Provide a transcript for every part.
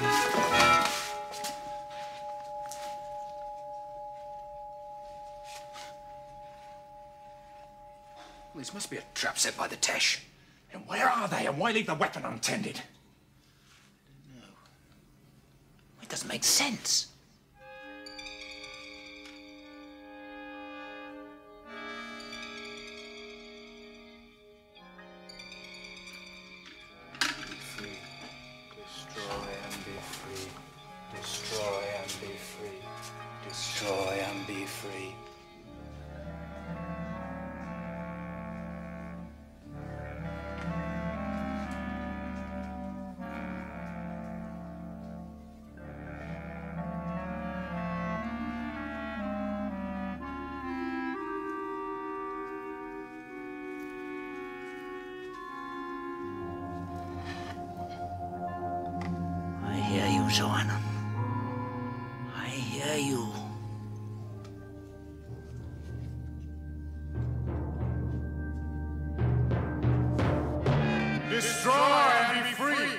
Well, this must be a trap set by the Tesh. And where are they? And why leave the weapon untended? I don't know. It doesn't make sense. Zoanna, I hear you. Destroy and be free.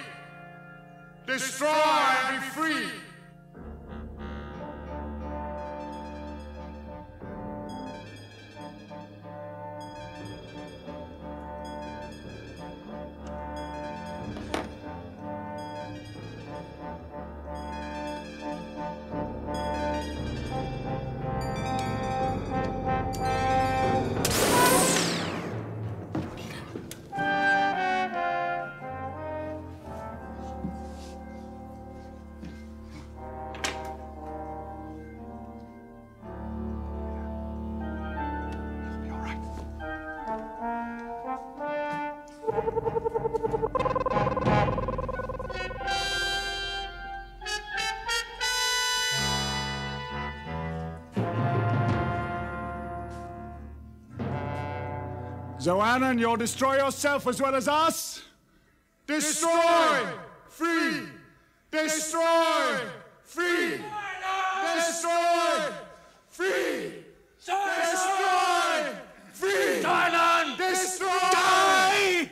Destroy and be free. Zoanna, and you'll destroy yourself as well as us. Destroy! Free! Destroy! Free! Destroy! Free! Destroy! Free! Zoanna! Destroy! Die!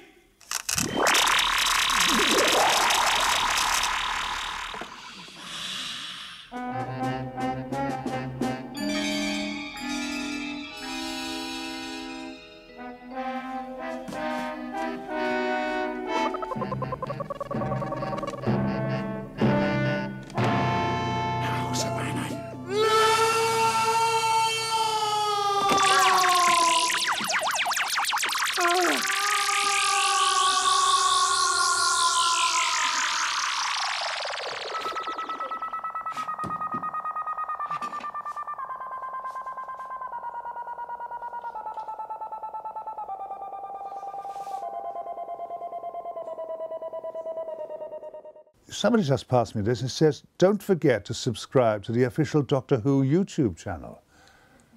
Somebody just passed me this and says, don't forget to subscribe to the official Doctor Who YouTube channel.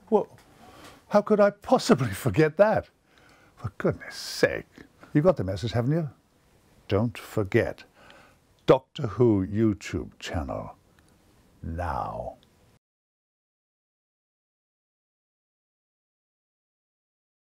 Well, how could I possibly forget that? For goodness sake. You got the message, haven't you? Don't forget. Doctor Who YouTube channel. Now.